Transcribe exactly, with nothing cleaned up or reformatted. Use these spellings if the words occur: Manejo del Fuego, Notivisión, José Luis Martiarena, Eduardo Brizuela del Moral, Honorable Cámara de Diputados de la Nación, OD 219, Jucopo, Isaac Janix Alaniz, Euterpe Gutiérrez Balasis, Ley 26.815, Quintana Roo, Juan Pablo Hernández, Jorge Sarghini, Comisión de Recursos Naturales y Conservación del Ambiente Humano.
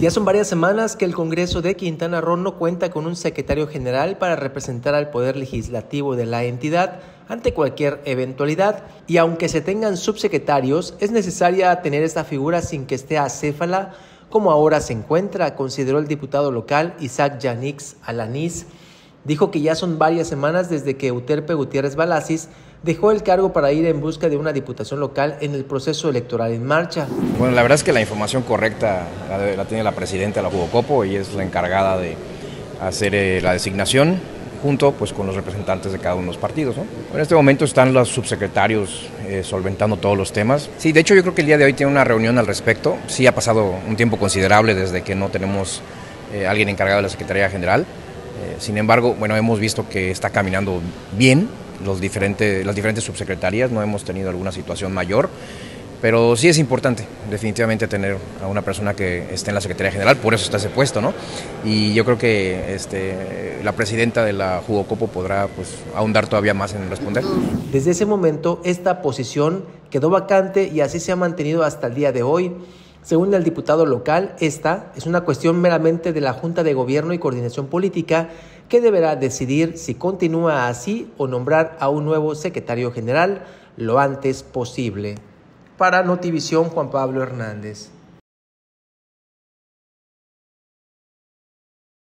Ya son varias semanas que el Congreso de Quintana Roo no cuenta con un secretario general para representar al poder legislativo de la entidad ante cualquier eventualidad, y aunque se tengan subsecretarios, es necesaria tener esta figura sin que esté acéfala como ahora se encuentra, consideró el diputado local Isaac Janix Alaniz. Dijo que ya son varias semanas desde que Euterpe Gutiérrez Balasis dejó el cargo para ir en busca de una diputación local en el proceso electoral en marcha. Bueno, la verdad es que la información correcta la, de, la tiene la presidenta de la Jucopo y es la encargada de hacer eh, la designación junto pues, con los representantes de cada uno de los partidos, ¿no? En este momento están los subsecretarios eh, solventando todos los temas. Sí, de hecho yo creo que el día de hoy tiene una reunión al respecto. Sí ha pasado un tiempo considerable desde que no tenemos eh, alguien encargado de la Secretaría General. Eh, sin embargo, bueno, hemos visto que está caminando bien los diferentes, las diferentes subsecretarías, no hemos tenido alguna situación mayor, pero sí es importante definitivamente tener a una persona que esté en la Secretaría General, por eso está ese puesto, ¿no? Y yo creo que este, la presidenta de la Jucopo podrá pues, ahondar todavía más en responder. Desde ese momento, esta posición quedó vacante y así se ha mantenido hasta el día de hoy. Según el diputado local, esta es una cuestión meramente de la Junta de Gobierno y Coordinación Política que deberá decidir si continúa así o nombrar a un nuevo secretario general lo antes posible. Para Notivisión, Juan Pablo Hernández.